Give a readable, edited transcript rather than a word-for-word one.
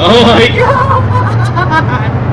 Oh my God!